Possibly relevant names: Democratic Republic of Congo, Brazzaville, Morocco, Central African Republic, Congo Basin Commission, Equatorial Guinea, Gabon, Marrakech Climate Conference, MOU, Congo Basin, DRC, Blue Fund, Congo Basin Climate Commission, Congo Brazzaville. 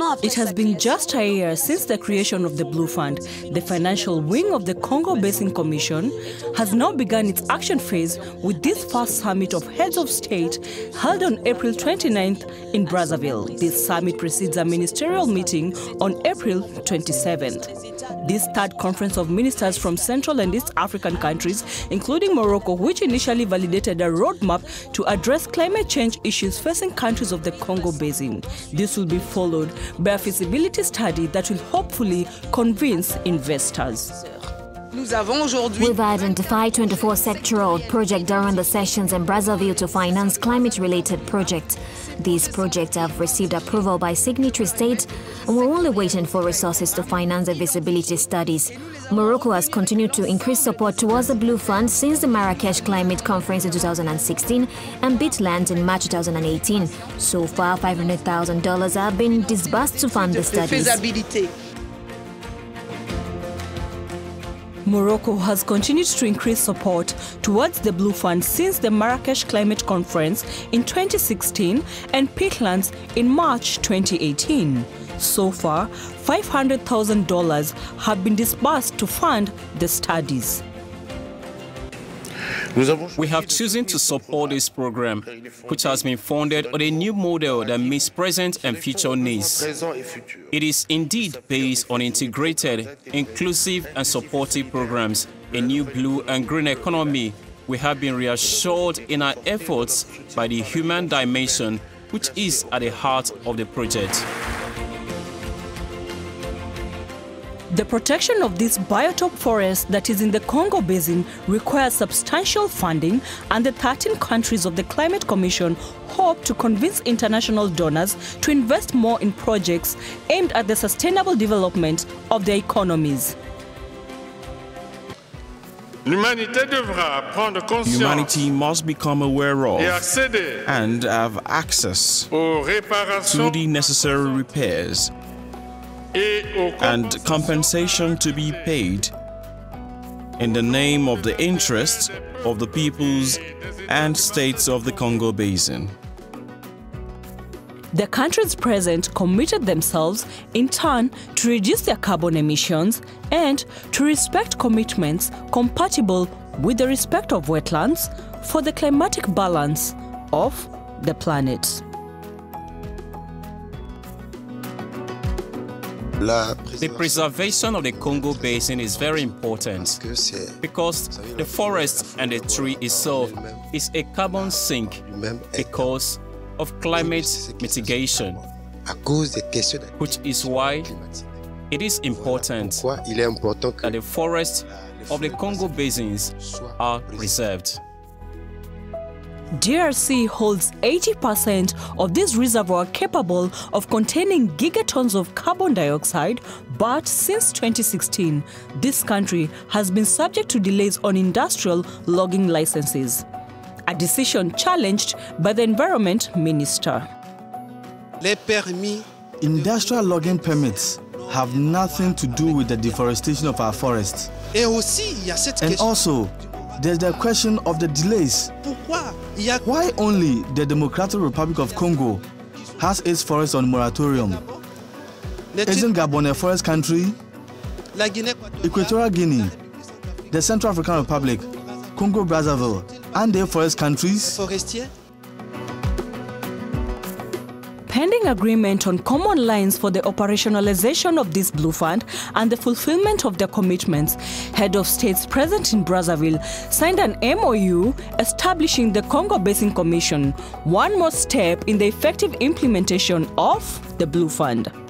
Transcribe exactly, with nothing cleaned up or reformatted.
It has been just a year since the creation of the Blue Fund. The financial wing of the Congo Basin Commission has now begun its action phase with this first summit of heads of state held on April twenty-ninth in Brazzaville. This summit precedes a ministerial meeting on April twenty-seventh. This third conference of ministers from Central and East African countries, including Morocco, which initially validated a roadmap to address climate change issues facing countries of the Congo Basin. This will be followed by a feasibility study that will hopefully convince investors. We've identified twenty-four sectoral projects during the sessions in Brazzaville to finance climate-related projects. These projects have received approval by signatory states, and we're only waiting for resources to finance the visibility studies. Morocco has continued to increase support towards the Blue Fund since the Marrakech Climate Conference in two thousand sixteen and bid land in March two thousand eighteen. So far, five hundred thousand dollars have been disbursed to fund the studies. Morocco has continued to increase support towards the Blue Fund since the Marrakech Climate Conference in twenty sixteen and peatlands in March twenty eighteen. So far, five hundred thousand dollars have been disbursed to fund the studies. We have chosen to support this program, which has been founded on a new model that meets present and future needs. It is indeed based on integrated, inclusive and supportive programs, a new blue and green economy. We have been reassured in our efforts by the human dimension, which is at the heart of the project. The protection of this biotope forest that is in the Congo Basin requires substantial funding, and the thirteen countries of the Climate Commission hope to convince international donors to invest more in projects aimed at the sustainable development of their economies. Humanity must become aware of and have access to the necessary repairs and compensation to be paid in the name of the interests of the peoples and states of the Congo Basin. The countries present committed themselves, in turn, to reduce their carbon emissions and to respect commitments compatible with the respect of wetlands for the climatic balance of the planet. The preservation of the Congo Basin is very important because the forest and the tree itself is a carbon sink because of climate mitigation, which is why it is important that the forests of the Congo Basins are preserved. D R C holds eighty percent of this reservoir capable of containing gigatons of carbon dioxide, but since twenty sixteen, this country has been subject to delays on industrial logging licenses, a decision challenged by the Environment Minister. Industrial logging permits have nothing to do with the deforestation of our forests. And also, there's the question of the delays. Why only the Democratic Republic of Congo has its forests on moratorium? Isn't Gabon a forest country? Equatorial Guinea, the Central African Republic, Congo Brazzaville, and their forest countries? Pending agreement on common lines for the operationalization of this Blue Fund and the fulfillment of their commitments, head of states present in Brazzaville signed an M O U establishing the Congo Basin Commission, one more step in the effective implementation of the Blue Fund.